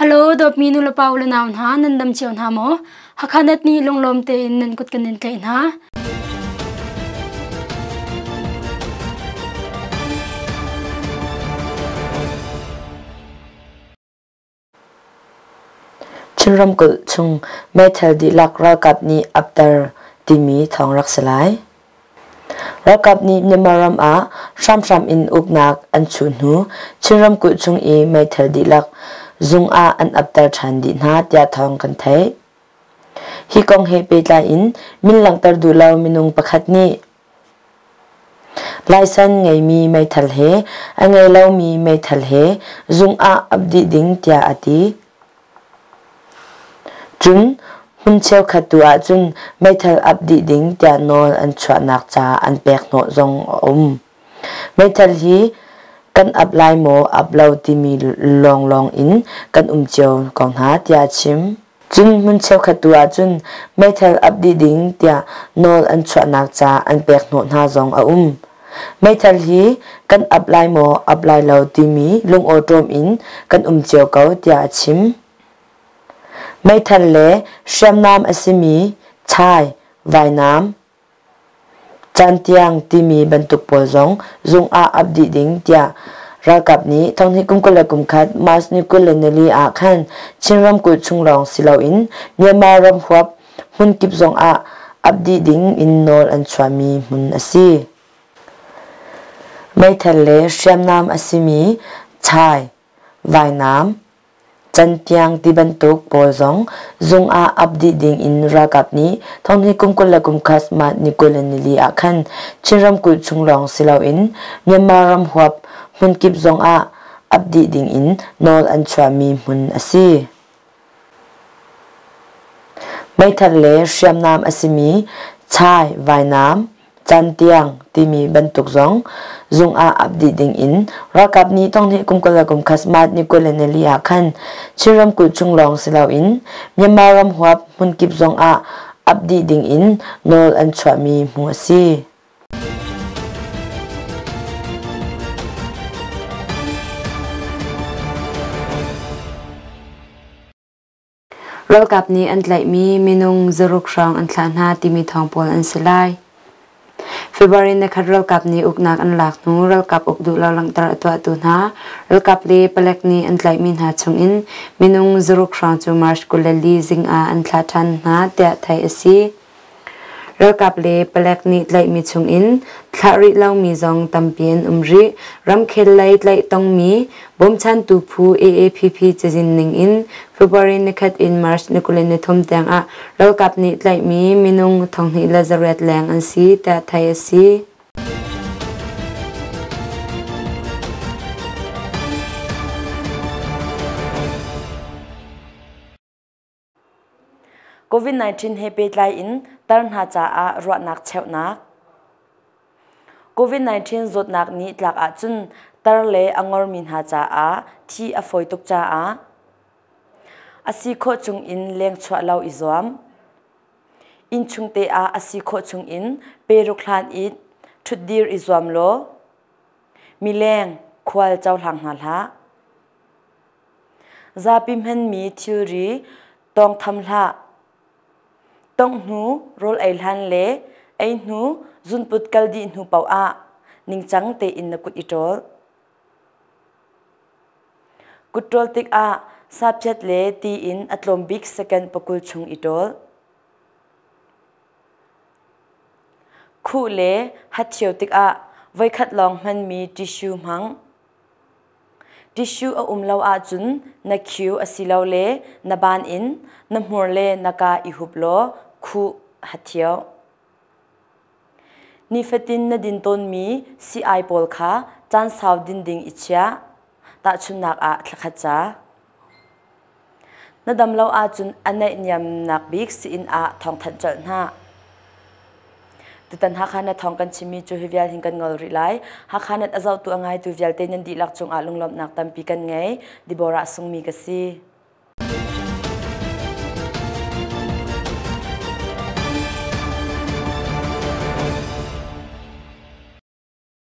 Hello, dop minu la paula naun ha, nandam chion ha mo. Hakanat ni long lom te in nan kut kanin kain ha. Chunram kul chung metal di lak rakap ni after dimi thong rak salai. Rakap ni nemaram a sham in uknak an chun hu. Chunram kul chung e metal di lak Zung a an abtar chan di na tia thong kan thay. Hi kong he pe la in min lang tar du lao minung pakhat ni. Lai san ngay mi may thal he, a ngay lao mi may thal he, zung a abdi ding tia ati. Jun, hun cheo khatu a jun may thal abdi ding tia nol an chua nak cha an pek no zong om. May thal hi, kan apply mo upload timi long in kan umcheo kong ha tia chim jun mun cheo khatua jun metal update ding tia nol an chwanak cha an pek no na jong a metal hi kan apply mo apply lo timi lung otom in kan umcheo ko tia chim metal le shamnam asimi chai vainam Chantiang timi bentuk pozong zung a abdi ding tia rakap ni thong hi kumkul kumkhat mas ni kuleneli a khan chinram ku chungrong silau in miamaram huap hun kip zong a abdi ding in nol an chwami mun asi mai thalle shamnam asimi chai vainam Chantiang ti bentuk pozong zung a abdi ding in rakap ni thong hi kumkul kumkhat ma nikolenili a khan chinram ku chungrong silau in miamaram huap Mun kip zong a abdi ding in nol an chua mi mun asi. Mai than le shyam nam asimi chai vai nam chantiang timi bentuk zong zung a abdi ding in rakap ni tong ni kumkala kumkhas mat ni koleneli a khan chiram ku chunglong silau in miamaram huap mun kip zong a abdi ding in nol an chua mi mu asi. Rakap ni antlai mi minung zaruk rang antlan ha timi thongpol an silai February na khadral kap ni uknak an lak nu rakap ukdu la lang tar atwa tu na rakap le palak ni antlai min ha chung in minung zaruk rang chu march kulali zing a antla than na tia thai asi rakap le palak ni tlai mi chung in thari law mi jong tampien umri ram khel lai tlai tong mi bom chan tu phu aapp chejin ning in February nikat in March nikulen thom tang a ral kap ni tlai mi minung thong hi Lazareth lang an si ta thai si COVID-19 he pet lai in tarn ha cha a ruat nak cheu nak COVID-19 zot nak ni tlak a chun tar le angor min ha cha a thi a foi tuk cha a Asiko chung in leng chua lau izom. In chung te a asiko chung in peruklan it chudir izom lo. Mileng kwal chau lang hal ha. Zapim hen mi theory tong tham la. Tong nu rol ail han le ain nu zun put kal di nu pau a. Ning chang te in na kut itol. Kutol tik a. Subject le ti in atlombik second pakul chung idol. Khu le hathiotik a vaikhat long man mi tissue mang. Tissue a umlau a chun na khiu a silau le na ban in na mur le na ka ihup lo khu hathio. Nifetin na din ton mi si ai pol kha chan sau din ding ichya ta chun nak a thlakhacha. Nadam lau a chun anai nyam nak bik si in a thong that jal na. Tutan hakana thong kan chimi chu hivial hin kan ngol ri lai hakana azau tu angai tu vial te nan di lak chung a lunglom nak tampi kan ngai dibora sung mi kasi.